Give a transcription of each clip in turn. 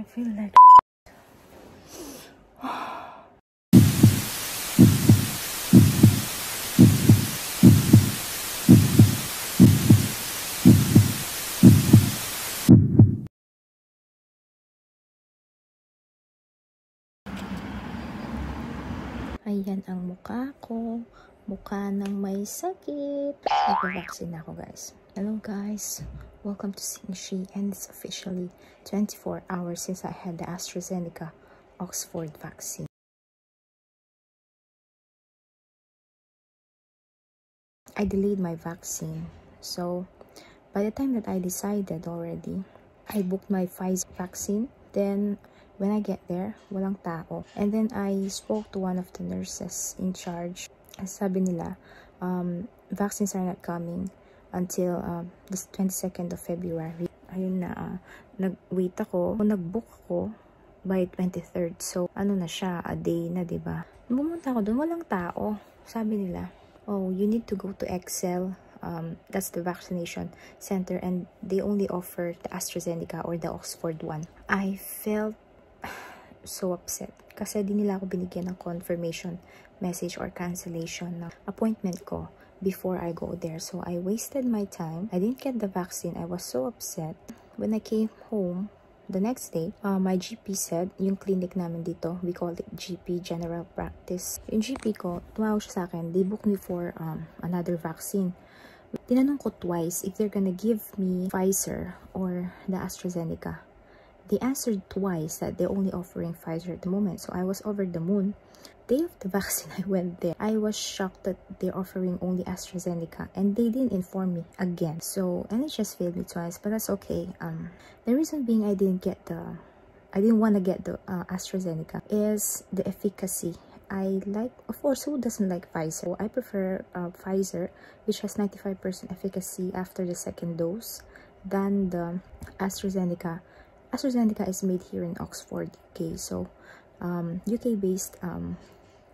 I feel like ayan ang mukha ko. Mukha ng may sakit. Nagpavaksin ako, guys. Hello guys, welcome to SingingShie, and it's officially 24 hours since I had the AstraZeneca Oxford vaccine. I delayed my vaccine, so by the time that I decided already, I booked my Pfizer vaccine. Then when I get there, walang tao. And then I spoke to one of the nurses in charge. Sabi nila, vaccines are not coming until the 22nd of February. Ayun na, nag-wait ako. Nag-book ako by 23rd. So, ano na siya, a day na, diba? Bumunta ako doon, walang tao. Sabi nila, oh, you need to go to Excel. That's the vaccination center, and they only offer the AstraZeneca or the Oxford one. I felt so upset. Kasi di nila ako binigyan ng confirmation message or cancellation ng appointment ko before I go there. So I wasted my time. I didn't get the vaccine. I was so upset. When I came home the next day, my GP said, yung clinic namin dito, we call it GP, General Practice. Yung GP ko, tumawag siya sa akin, they booked me for another vaccine. Tinanong ko twice if they're gonna give me Pfizer or the AstraZeneca. They answered twice that they're only offering Pfizer at the moment. So I was over the moon. Day of the vaccine, I went there. I was shocked that they're offering only AstraZeneca, and they didn't inform me again. So, and it just failed me twice, but that's okay. The reason being I didn't want to get the AstraZeneca is the efficacy. I like, of course, who doesn't like Pfizer? So I prefer Pfizer, which has 95% efficacy after the second dose, than the AstraZeneca. AstraZeneca is made here in Oxford, UK. So, UK-based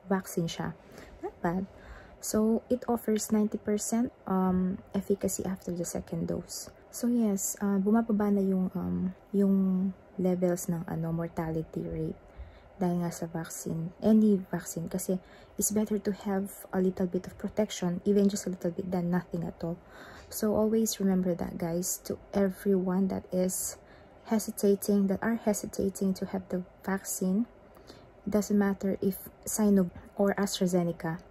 vaccine siya. Not bad. So, it offers 90% efficacy after the second dose. So, yes, bumababa na yung levels ng mortality rate dahil nga sa vaccine. Any vaccine. Kasi, it's better to have a little bit of protection, even just a little bit, than nothing at all. So, always remember that, guys, to everyone that is hesitating, that are hesitating to have the vaccine. It doesn't matter if Sinovac or AstraZeneca.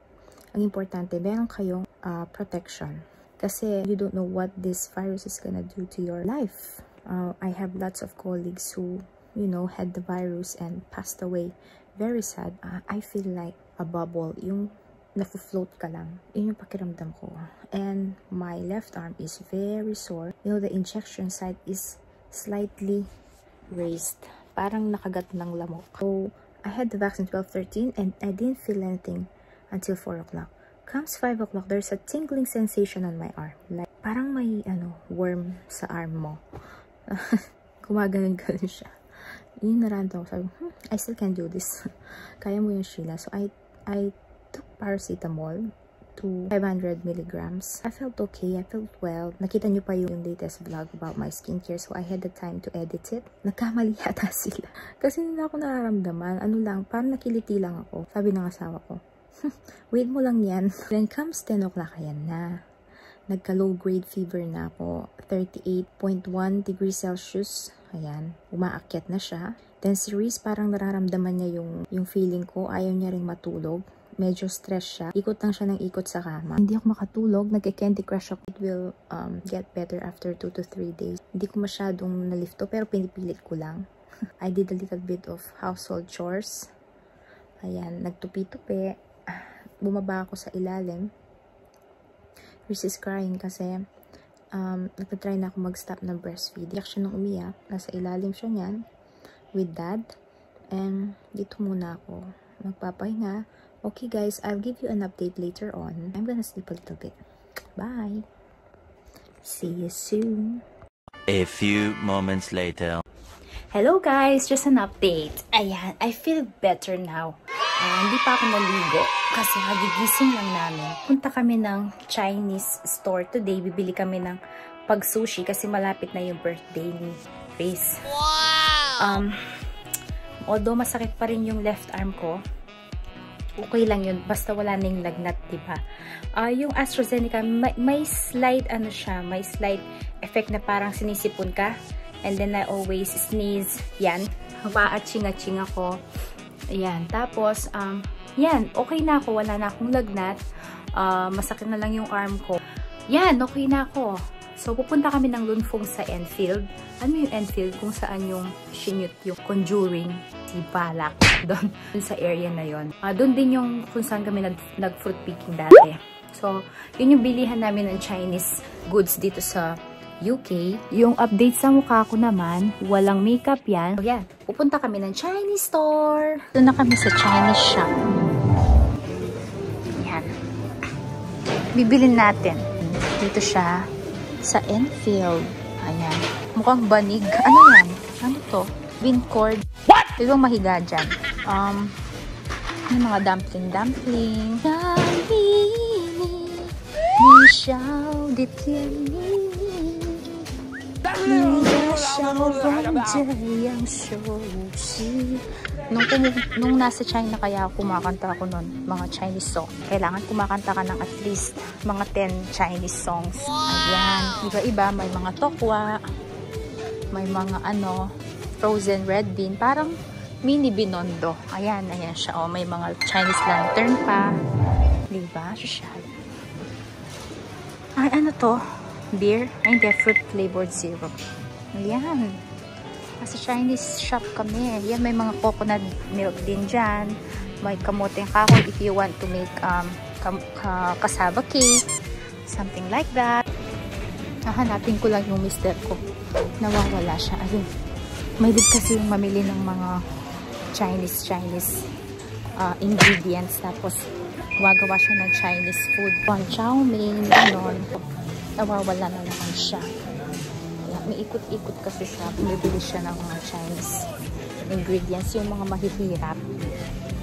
Ang importante, meron kayong protection. Kasi you don't know what this virus is gonna do to your life. I have lots of colleagues who, you know, had the virus and passed away. Very sad. I feel like a bubble. Yung nafo-float ka lang. Yun yung pakiramdam ko. And my left arm is very sore. You know, the injection site is slightly raised, parang nakagat ng lamok. So I had the vaccine 12:13, and I didn't feel anything until 4 o'clock. Comes 5 o'clock, there's a tingling sensation on my arm, like parang may worm sa arm mo. Gumaganon-ganon siya. Yun, naranda ko, sabi, I still can do this. Kaya mo yung Sheila. So I took paracetamol to 500 milligrams. I felt okay, I felt well. Nakita nyo pa yung latest vlog about my skincare, so I had the time to edit it. Nagkamali yata sila. Kasi nila ako nararamdaman, ano lang, parang nakiliti lang ako. Sabi ng asawa ko, wait mo lang yan. Then comes 10 o'clock, ayan na. Nagka low grade fever na ako, 38.1 degrees Celsius. Ayan, umaakyat na siya. Then si Reese, parang nararamdaman niya yung feeling ko, ayaw niya ring matulog. Medyo stress siya. Ikot lang siya ng ikot sa kama. Hindi ako makatulog. Nag-Candy Crush ako. It will get better after 2 to 3 days. Hindi ko masyadong nalifto, pero pinipilit ko lang. I did a little bit of household chores. Ayan. Nagtupi-tupi. Bumaba ako sa ilalim. Reese is crying kasi nagtatry na ako mag-stop ng breastfeed. Iyak siya nung umiyak. Nasa ilalim siya niyan. With dad. And dito muna ako. Magpapahinga. Okay guys, I'll give you an update later on. I'm gonna sleep a little bit. Bye. See you soon. A few moments later. Hello guys, just an update. Ayan, I feel better now. Hindi pa ako naligo kasi hagigising lang namin. Punta kami ng Chinese store today. Bibili kami ng pag-sushi kasi malapit na yung birthday ni Grace. Wow! Although masakit pa rin yung left arm ko, okay lang yun, basta wala nang lagnat, diba? Yung AstraZeneca, may slight, ano siya, may slight effect na parang sinisipon ka. And then I always sneeze. Yan. Paaching-aching ako. Yan. Tapos, yan. Okay na ako. Wala na akong lagnat. Masakit na lang yung arm ko. Yan. Okay na ako. So, pupunta kami ng Lunfong sa Enfield. Ano yung Enfield? Kung saan yung Shinyut, yung Conjuring, si Balak. Doon sa area na yon. Doon din yung kung saan kami nag-fruit picking dati. So, yun yung bilihan namin ng Chinese goods dito sa UK. Yung update sa mukha ko naman, walang makeup yan. So, yan. Pupunta kami ng Chinese store. Doon na kami sa Chinese shop. Yan. Bibilin natin. Dito siya. Sa Enfield. Ayan. Mukhang banig. Ano yan? Ano to? Windcord. What? Ito yung mahiga dyan. May mga dumpling. Nung nasa China kaya kumakanta ako nun, mga Chinese song. Kailangan kumakanta ka ng at least mga 10 Chinese songs. Ayan, iba-iba, may mga tokwa, may mga ano, frozen red bean, parang mini Binondo. Ayan, ayan siya. Oh, may mga Chinese lantern pa. Diba? Shishal. Ay, ano to? Beer and fruit flavored syrup. Ayan. Kasi Chinese shop kami. Ayan, may mga coconut milk din dyan. May kamoteng kahoy if you want to make cassava cake. Something like that. Hanapin ko lang yung mister ko. Nawawala siya. Ayun. May dib kasi yung mamili ng mga Chinese ingredients. Tapos, wagawa siya ng Chinese food. Chow mein, ganon. Nawawala na naman siya. May ikot-ikot kasi siya. Bumibili siya ng mga Chinese ingredients. Yung mga mahihirap.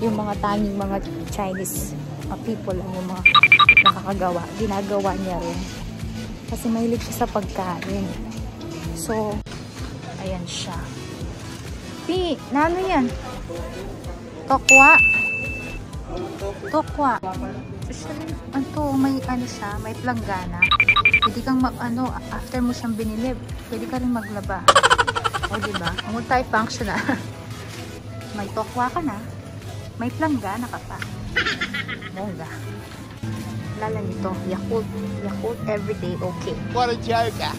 Yung mga tanging mga Chinese people. Yung mga nakakagawa. Ginagawa niya rin. Kasi mahilig siya sa pagkain. So, ayan siya. Pi, na ano yan? Tokwa. Tokwa. Ito, may ano siya, may planggana. Pwede kang after mo siyang binilib, pwede ka rin maglaba. O, diba? Multi-functional. May tokwa ka na. May planggana ka pa. Bongga. Lala nito, Yakult. Yakult everyday, okay. What a joke, ah!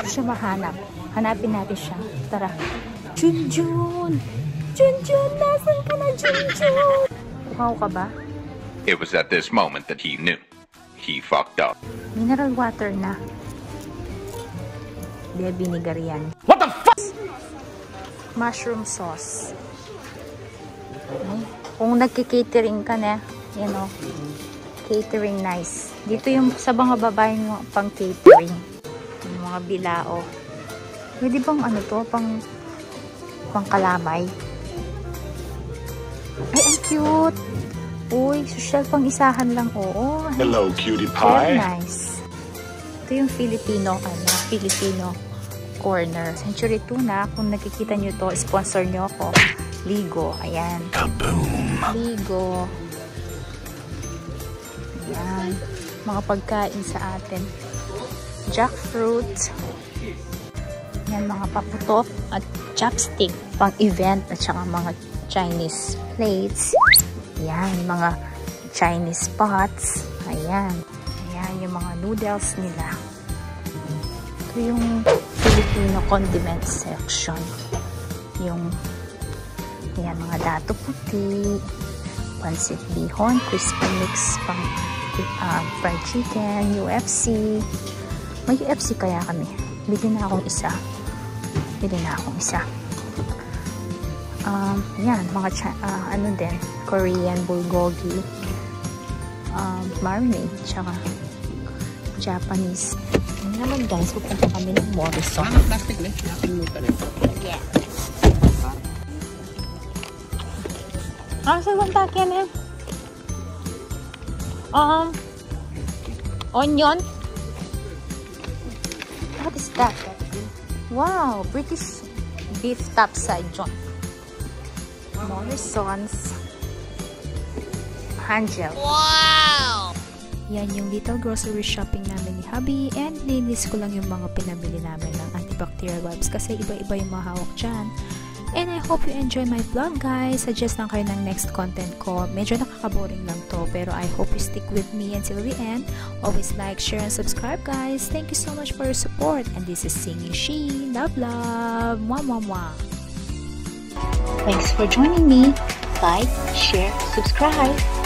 Ito siya mahanap. Hanapin natin siya. Tara. Junjun! Junjun! Nasaan ka na, Junjun? Wow ka ba? It was at this moment that he knew. He fucked up. Mineral water na. Binigar yan. What the fuck? Mushroom sauce. Okay. Kung nagki-catering ka na, you know, catering nice. Dito yung sa mga babae yung pang catering. Yung mga bilao. Pwede bang ano to? Pang kalamay. Ay, ang cute! Uy, social pang isahan lang, oo. Hello, cutie pie. Very nice. Ito yung Filipino corner. Century tuna, kung nakikita nyo to, sponsor nyo ako. Ligo, ayan. Kaboom! Ligo. Ayan. Mga pagkain sa atin. Jackfruit. Ayan, mga paputok at chopstick. Pang event at saka mga Chinese plates. Ayan, mga Chinese pots. Ayan. Ayan, yung mga noodles nila. Ito yung Filipino condiment section. Yung, ayan, mga dato puti, pancit bihon, crispy mix, pang fried chicken, UFC. May UFC kaya kami. Bili na akong isa. Yan, mga Korean bulgogi, marinade, tsaka Japanese. Ano naman guys, pupunta kami ng Morrison. Yeah. Sa kontakyan eh? Onion? What is that? Wow, British beef topside joint. Morrisons Angel. Wow! Yan yung little grocery shopping namin ni Hubby, and nilist ko lang yung mga pinabili namin ng antibacterial wipes kasi iba-iba yung mga hawak dyan. And I hope you enjoy my vlog, guys. Suggest lang kayo ng next content ko. Medyo nakakaboring lang to, pero I hope you stick with me until the end. Always like, share, and subscribe, guys. Thank you so much for your support. And this is SingingShie. Love, love. Mwah, mwah, mwah. Thanks for joining me. Like, share, subscribe.